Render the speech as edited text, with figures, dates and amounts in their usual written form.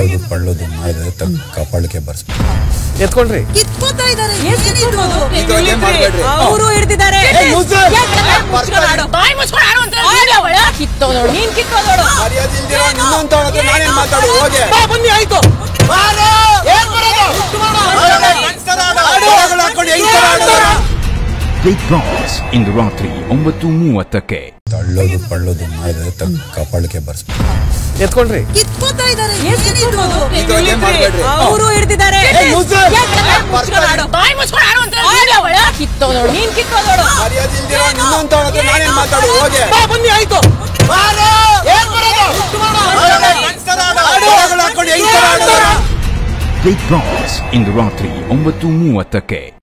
ಒಳ್ಳೇದು ಪಳ್ಳೋದು ಮಾಡಿದ್ರೆ ತಕ್ಕ ಪಳ್ಳಕ್ಕೆ ಬರ್ಸ್ಬೇಕು. ಎತ್ಕೊಳ್ರಿ ಕಿತ್ಕೋತಾ ಇದ್ದಾರೆ. ಏನಿದು ಇದಕ್ಕೆ ಮಾಡಬೇಡಿ. ಅವರು ಹಿಡಿದಿದ್ದಾರೆ. ಬಾಯಿ ಮುಚ್ಕೊಂಡು ಆಡು ಅಂತ ನೀನೇ ಅವಳ ಕಿತ್ತೋ ನೋಡು. ನೀನು ಕಿತ್ತೋ ನೋಡು. ಮರ್ಯಾದೆ ಇಲ್ದಿರೋ ನಿನ್ನಂತ ಅವಳಕ್ಕೆ ನಾನು ಏನು ಮಾತಾಡೋ ಹೋಗೆ. ಬಾ ಬನ್ನಿ ಆಯ್ತು. ಬಾರೋ ಏನು ಬರೋದು? ಆಡು ಹಾಕೊಂಡು ಹೆಂಗೆ ಆಡೋದು? Big Boss ಇಂದು ರಾತ್ರಿ 9:30ಕ್ಕೆ ತಳ್ಳೋದು ಪಳ್ಳೋದು ಮಾಡಿದ್ರೆ ತಕ್ಕ ಪಳ್ಳಕ್ಕೆ ಬರ್ಸ್ಬೇಕು. ಎತ್ಕೊಳ್ರಿ ಕಿತ್ಕೋತಾ ಇದ್ದಾರೆ. ಏನಿದು ಇದಕ್ಕೆ ಮಾಡಬೇಡಿ. ಅವರು ಹಿಡಿದಿದ್ದಾರೆ. ಬಾಯಿ ಮುಚ್ಕೊಂಡು ಆಡು ಅಂತ ನೀನೇ ಅವಳ ಕಿತ್ತೋ ನೋಡು. ನೀನು ಕಿತ್ತೋ ನೋಡು. ಮರ್ಯಾದೆ ಇಲ್ದಿರೋ ನಿನ್ನಂತ ಅವಳಕ್ಕೆ ನಾನು ಏನು ಮಾತಾಡೋ ಹೋಗೆ. ಬಾ ಬನ್ನಿ ಆಯ್ತು. ಬಾರೋ ಏನು ಬರೋದು? ಆಡು ಹಾಕೊಂಡು ಹೆಂಗೆ ಆಡೋದು? Big Boss ಇಂದು ರಾತ್ರಿ 9:30ಕ್ಕೆ